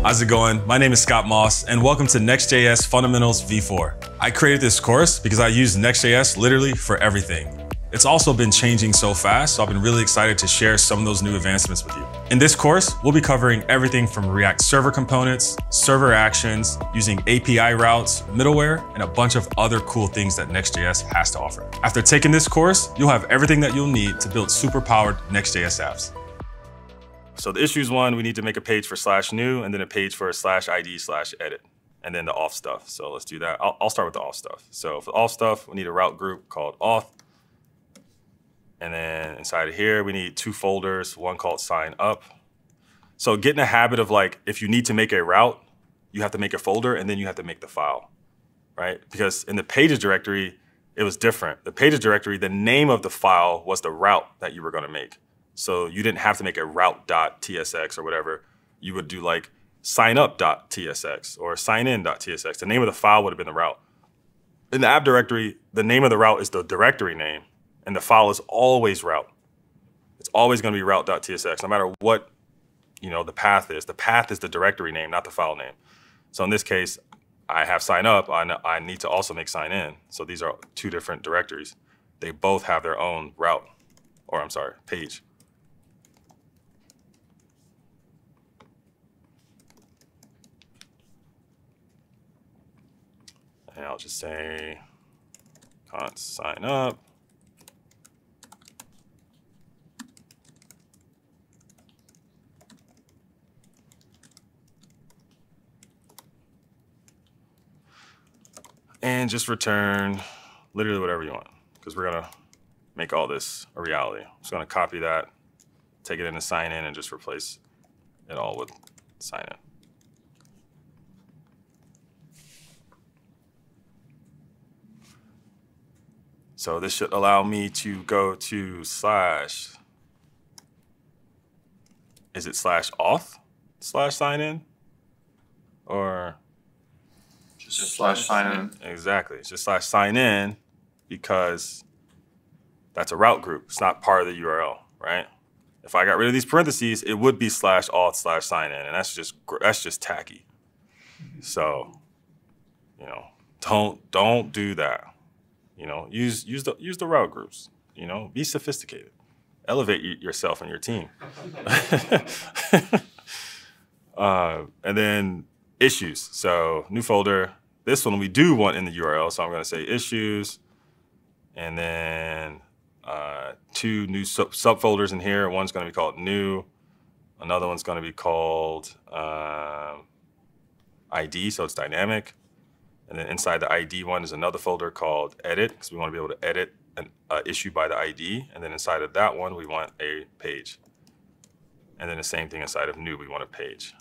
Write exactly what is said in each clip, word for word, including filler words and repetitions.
How's it going? My name is Scott Moss and welcome to Next.js Fundamentals V four. I created this course because I use Next.js literally for everything. It's also been changing so fast, so I've been really excited to share some of those new advancements with you. In this course, we'll be covering everything from React Server Components, Server Actions, using A P I routes, middleware, and a bunch of other cool things that Next.js has to offer. After taking this course, you'll have everything that you'll need to build super-powered Next.js apps. So the issues one, we need to make a page for slash new and then a page for slash I D slash edit and then the auth stuff. So let's do that. I'll, I'll start with the auth stuff. So for the auth stuff, we need a route group called auth. And then inside of here, we need two folders, one called sign up. So get in the habit of like, if you need to make a route, you have to make a folder and then you have to make the file, right? Because in the pages directory, it was different. The pages directory, the name of the file was the route that you were going to make. So you didn't have to make a route.tsx or whatever. You would do like signup.tsx or signin.tsx. The name of the file would have been the route. In the app directory, the name of the route is the directory name, and the file is always route. It's always going to be route.tsx, no matter what you know the path is. The path is the directory name, not the file name. So in this case, I have signup. I need to also make signin. So these are two different directories. They both have their own route, or I'm sorry, page. And I'll just say const sign up. And just return literally whatever you want, because we're going to make all this a reality. I'm just going to copy that, take it into sign in, and just replace it all with sign in. So this should allow me to go to slash, is it slash auth slash sign in? Or? Just, just slash sign in. Exactly, it's just slash sign in because that's a route group. It's not part of the U R L, right? If I got rid of these parentheses, it would be slash auth slash sign in, and that's just, that's just tacky. So, you know, don't, don't do that. You know, use use the use the route groups. You know, be sophisticated, elevate yourself and your team. uh, and then issues. So new folder. This one we do want in the U R L. So I'm going to say issues, and then uh, two new sub subfolders in here. One's going to be called new. Another one's going to be called uh, I D. So it's dynamic. And then inside the I D one is another folder called edit, because we want to be able to edit an uh, issue by the I D. And then inside of that one, we want a page. And then the same thing inside of new, we want a page.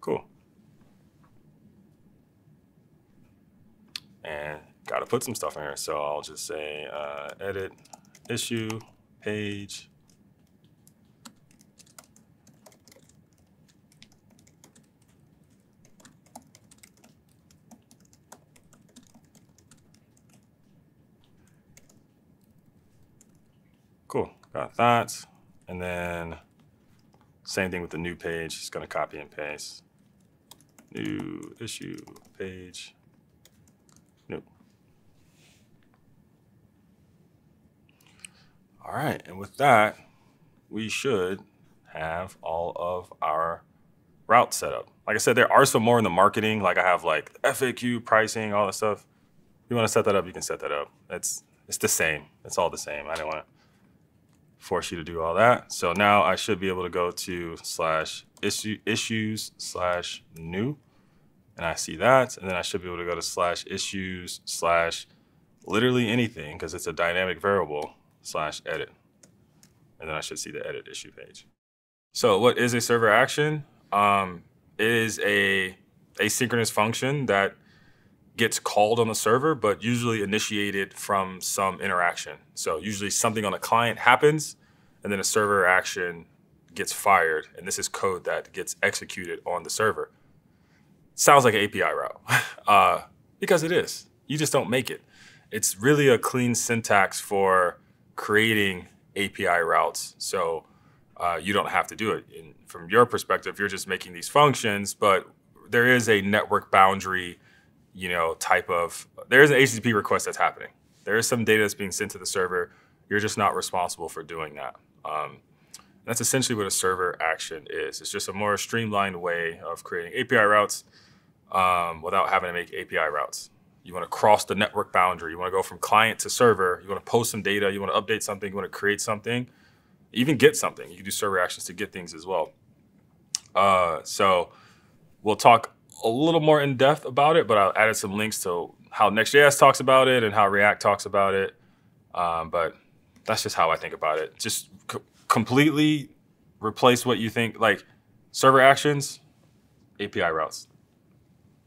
Cool. And got to put some stuff in here. So I'll just say uh, edit, issue, page. Cool, got that. And then same thing with the new page. Just gonna copy and paste. New issue page. Nope. All right, and with that, we should have all of our routes set up. Like I said, there are some more in the marketing. Like I have like F A Q, pricing, all that stuff. If you wanna set that up, you can set that up. It's, it's the same, it's all the same. I didn't wanna force you to do all that. So now I should be able to go to slash issue, issues slash new, and I see that. And then I should be able to go to slash issues slash literally anything, because it's a dynamic variable, slash edit. And then I should see the edit issue page. So what is a server action? Um, it is a asynchronous function that gets called on the server, but usually initiated from some interaction. So usually something on a client happens, and then a server action gets fired, and this is code that gets executed on the server. Sounds like an A P I route, uh, because it is. You just don't make it. it's really a clean syntax for creating A P I routes. So uh, you don't have to do it. And from your perspective, you're just making these functions, but there is a network boundary, you know, type of, there is an H T T P request that's happening. There is some data that's being sent to the server. You're just not responsible for doing that. Um, that's essentially what a server action is. It's just a more streamlined way of creating A P I routes um, without having to make A P I routes. You want to cross the network boundary. You want to go from client to server. You want to post some data. You want to update something. You want to create something, even get something. You can do server actions to get things as well. Uh, so we'll talk a little more in depth about it, but I'll added some links to how Next.js talks about it and how React talks about it. Um, but that's just how I think about it. Just co completely replace what you think, like server actions, A P I routes.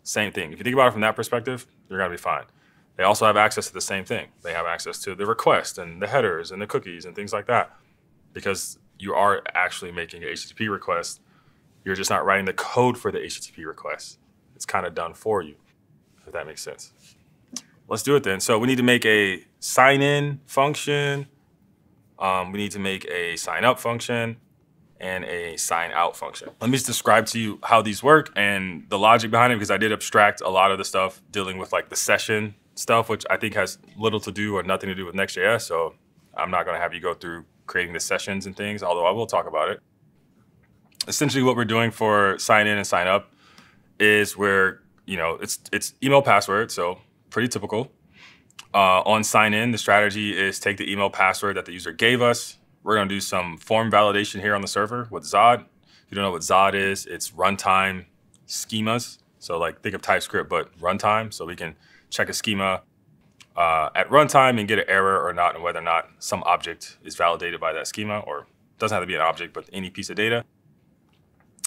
Same thing. If you think about it from that perspective, you're going to be fine. They also have access to the same thing. They have access to the request and the headers and the cookies and things like that, because you are actually making an H T T P request. You're just not writing the code for the H T T P request. It's kind of done for you, if that makes sense. Let's do it then. So we need to make a sign in function. Um, we need to make a sign up function and a sign out function. Let me just describe to you how these work and the logic behind it, because I did abstract a lot of the stuff dealing with like the session stuff, which I think has little to do or nothing to do with Next.js. So I'm not gonna have you go through creating the sessions and things, although I will talk about it. Essentially what we're doing for sign in and sign up is we're, you know, it's, it's email password, so pretty typical. Uh, on sign in, the strategy is take the email password that the user gave us. We're going to do some form validation here on the server with Zod. If you don't know what Zod is, it's runtime schemas. So like think of TypeScript, but runtime. So we can check a schema uh, at runtime and get an error or not, and whether or not some object is validated by that schema, or doesn't have to be an object, but any piece of data.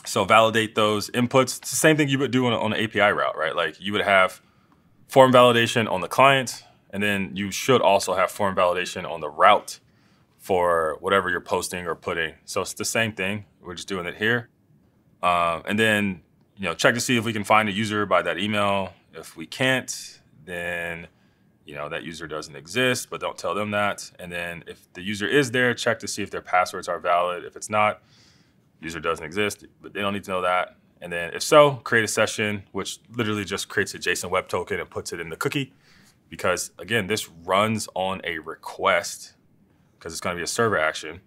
So validate those inputs. It's the same thing you would do on, on an A P I route, right? Like you would have form validation on the client, and then you should also have form validation on the route for whatever you're posting or putting. So it's the same thing. We're just doing it here. Um, and then, you know, check to see if we can find a user by that email. If we can't, then, you know, that user doesn't exist, but don't tell them that. And then if the user is there, check to see if their passwords are valid. If it's not, user doesn't exist, but they don't need to know that. And then if so, create a session, which literally just creates a JSON web token and puts it in the cookie. Because again, this runs on a request, because it's going to be a server action,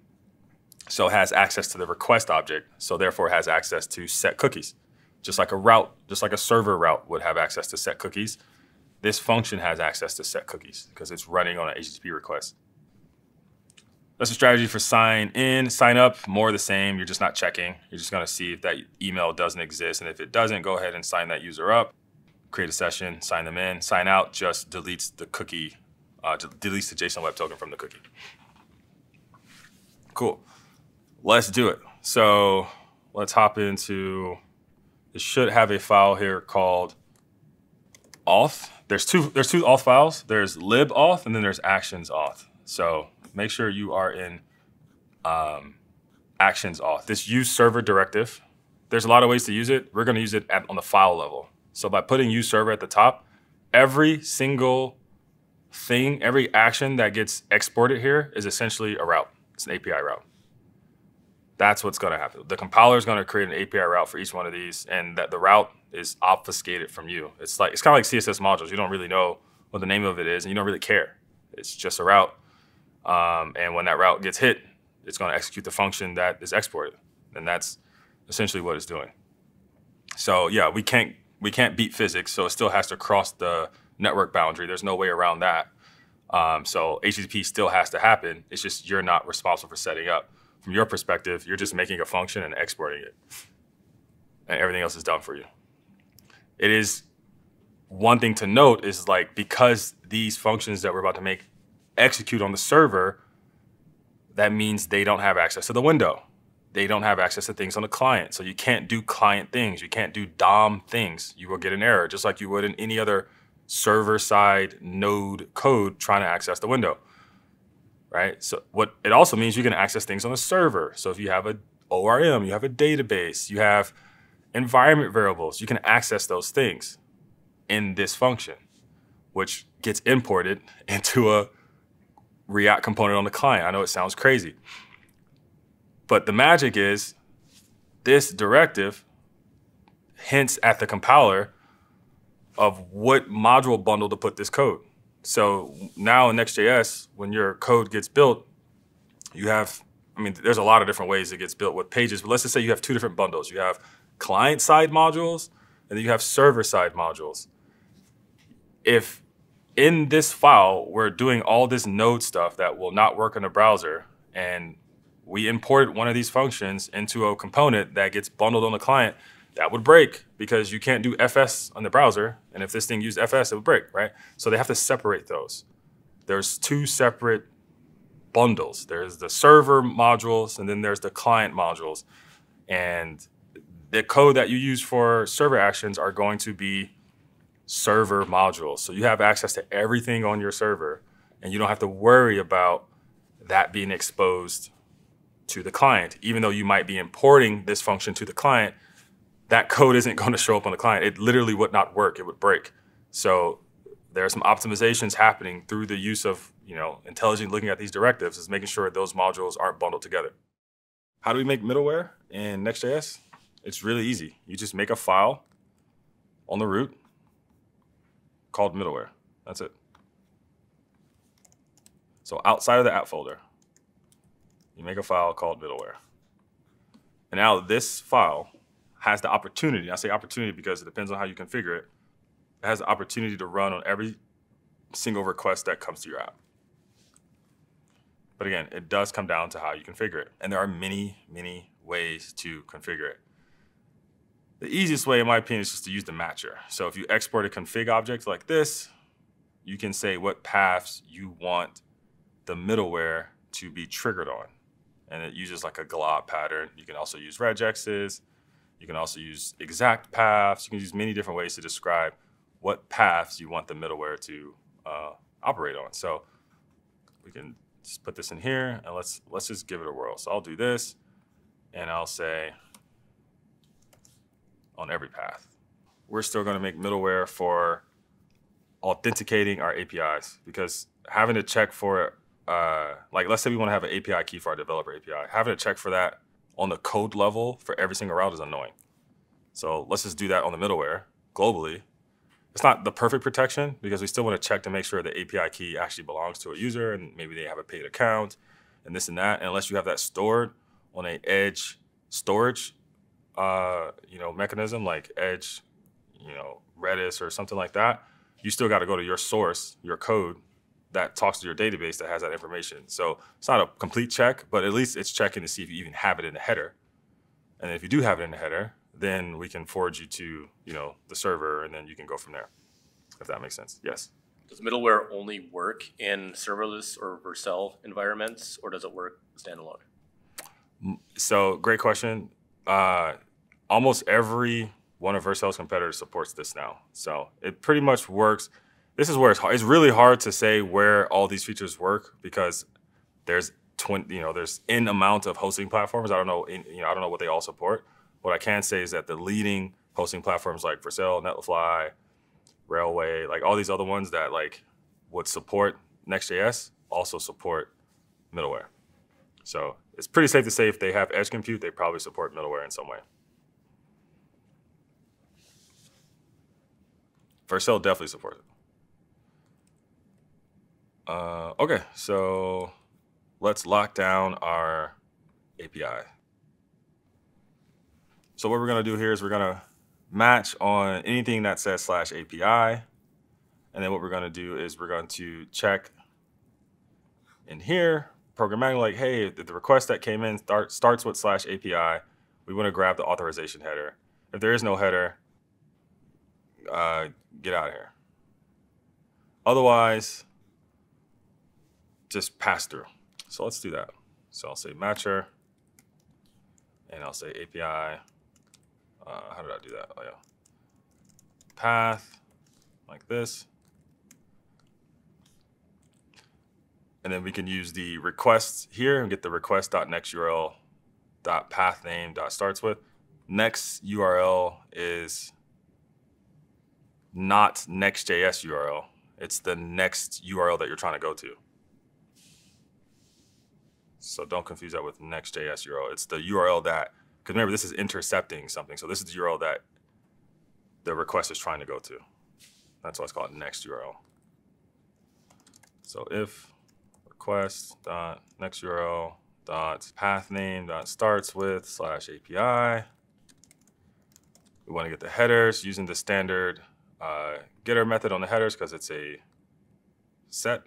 so it has access to the request object, so therefore it has access to set cookies. Just like a route, just like a server route would have access to set cookies, this function has access to set cookies because it's running on an H T T P request. That's a strategy for sign in, sign up, more of the same. You're just not checking. You're just going to see if that email doesn't exist, and if it doesn't, go ahead and sign that user up, create a session, sign them in. Sign out just deletes the cookie, uh, deletes the JSON web token from the cookie. Cool. Let's do it. So let's hop into, this should have a file here called auth. There's two, there's two auth files. There's lib auth and then there's actions auth. So make sure you are in um, actions auth. This use server directive, there's a lot of ways to use it. We're going to use it at, on the file level. So by putting use server at the top, every single thing, every action that gets exported here is essentially a route. It's an A P I route. That's what's going to happen. The compiler is going to create an A P I route for each one of these, and that the route is obfuscated from you. It's like, it's kind of like C S S modules. You don't really know what the name of it is, and you don't really care. It's just a route. Um, and when that route gets hit, it's going to execute the function that is exported, and that's essentially what it's doing. So yeah, we can't we can't beat physics. So it still has to cross the network boundary. There's no way around that. Um, so H T T P still has to happen. It's just you're not responsible for setting up. From your perspective, you're just making a function and exporting it, and everything else is done for you. It is one thing to note is like, because these functions that we're about to make execute on the server, that means they don't have access to the window. They don't have access to things on the client. So you can't do client things. You can't do D O M things. You will get an error, just like you would in any other server-side node code trying to access the window, right? So what it also means, you can access things on the server. So if you have a O R M, you have a database, you have environment variables, you can access those things in this function, which gets imported into a React component on the client. I know it sounds crazy, but the magic is this directive hints at the compiler of what module bundle to put this code. So now in Next.js, when your code gets built, you have, I mean, there's a lot of different ways it gets built with pages, but let's just say you have two different bundles. You have client-side modules, and then you have server-side modules. If in this file, we're doing all this node stuff that will not work in a browser, and we import one of these functions into a component that gets bundled on the client, that would break because you can't do F S on the browser. And if this thing used F S, it would break, right? So they have to separate those. There's two separate bundles. There's the server modules, and then there's the client modules. And the code that you use for server actions are going to be server modules. So you have access to everything on your server, and you don't have to worry about that being exposed to the client. Even though you might be importing this function to the client, that code isn't going to show up on the client. It literally would not work. It would break. So there are some optimizations happening through the use of, you know, intelligent looking at these directives, is making sure those modules aren't bundled together. How do we make middleware in Next.js? It's really easy. You just make a file on the root called middleware. That's it. So outside of the app folder, you make a file called middleware. And now this file has the opportunity, I say opportunity because it depends on how you configure it, it has the opportunity to run on every single request that comes to your app. But again, it does come down to how you configure it. And there are many, many ways to configure it. The easiest way, in my opinion, is just to use the matcher. So if you export a config object like this, you can say what paths you want the middleware to be triggered on. And it uses like a glob pattern. You can also use regexes. You can also use exact paths. You can use many different ways to describe what paths you want the middleware to uh, operate on. So we can just put this in here, and let's, let's just give it a whirl. So I'll do this, and I'll say on every path. We're still going to make middleware for authenticating our A P Is, because having to check for, uh, like let's say we want to have an A P I key for our developer A P I, having to check for that on the code level for every single route is annoying. So let's just do that on the middleware globally. It's not the perfect protection because we still want to check to make sure the A P I key actually belongs to a user and maybe they have a paid account and this and that. And unless you have that stored on an edge storage uh, you know, mechanism like edge, you know, Redis or something like that, you still got to go to your source, your code, that talks to your database that has that information. So it's not a complete check, but at least it's checking to see if you even have it in the header. And if you do have it in the header, then we can forward you to, you know, the server, and then you can go from there, if that makes sense. Yes? Does middleware only work in serverless or Vercel environments, or does it work standalone? So great question. Uh, almost every one of Vercel's competitors supports this now. So it pretty much works. This is where it's hard. It's really hard to say where all these features work because there's twenty, you know, there's n amount of hosting platforms. I don't know, you know, I don't know what they all support. What I can say is that the leading hosting platforms like Vercel, Netlify, Railway, like all these other ones that like would support Next.js also support middleware. So it's pretty safe to say if they have edge compute, they probably support middleware in some way. Vercel definitely supports it. Uh, okay, so let's lock down our A P I. So what we're gonna do here is we're gonna match on anything that says slash A P I. And then what we're gonna do is we're going to check in here, programmatically, like, hey, if the request that came in start, starts with slash A P I, we wanna grab the authorization header. If there is no header, uh, get out of here. Otherwise, just pass through. So let's do that. So I'll say matcher, and I'll say A P I. Uh, how did I do that? Oh, yeah. Path, like this. And then we can use the requests here and get the request.nextURL.pathname.startsWith. Next U R L is not Next.js U R L. It's the next U R L that you're trying to go to. So don't confuse that with Next.js U R L. It's the U R L that, because remember, this is intercepting something. So this is the U R L that the request is trying to go to. That's why it's called next U R L. So if request dot next U R L dot path name dot starts with slash A P I, we want to get the headers using the standard uh, getter method on the headers because it's a set.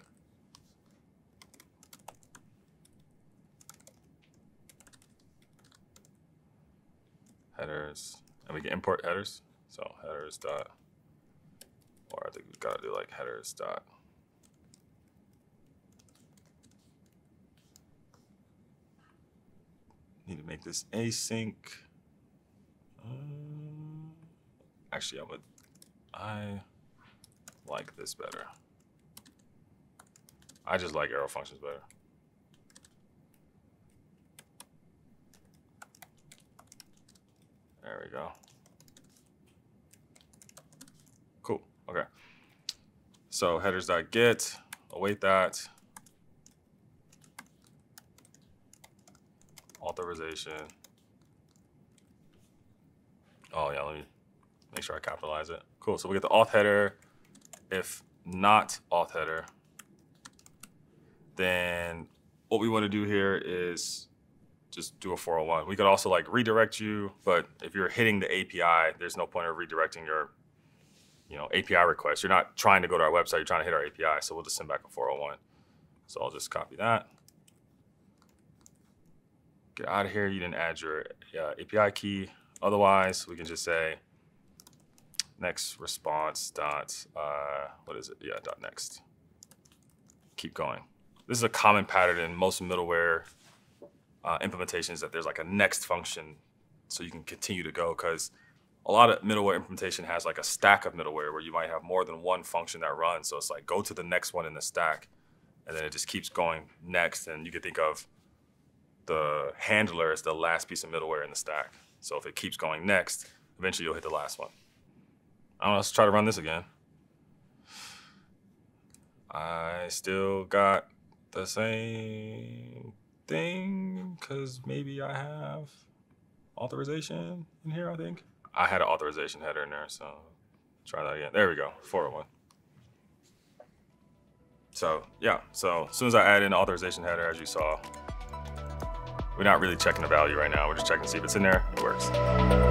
Headers, and we can import headers. So headers dot, or I think we've got to do like headers dot need to make this async. Um, actually, I would, I like this better. I just like arrow functions better. There we go. Cool. Okay. So headers.get, await that. Authorization. Oh, yeah, let me make sure I capitalize it. Cool. So we get the auth header. If not auth header, then what we want to do here is just do a four oh one. We could also like redirect you, but if you're hitting the A P I, there's no point in redirecting your, you know, A P I request. You're not trying to go to our website, you're trying to hit our A P I, so we'll just send back a four oh one. So I'll just copy that. Get out of here, you didn't add your uh, A P I key. Otherwise, we can just say next response dot, uh, what is it? Yeah, dot next. Keep going. This is a common pattern in most middleware Uh, implementations, that there's like a next function so you can continue to go, because a lot of middleware implementation has like a stack of middleware where you might have more than one function that runs. So it's like go to the next one in the stack, and then it just keeps going next. And you can think of the handler as the last piece of middleware in the stack. So if it keeps going next, eventually you'll hit the last one. I don't know, let's try to run this again. I still got the same thing, because maybe I have authorization in here, I think. I had an authorization header in there, so try that again. There we go, four oh one. So yeah, so as soon as I add in authorization header, as you saw, we're not really checking the value right now. We're just checking to see if it's in there. It works.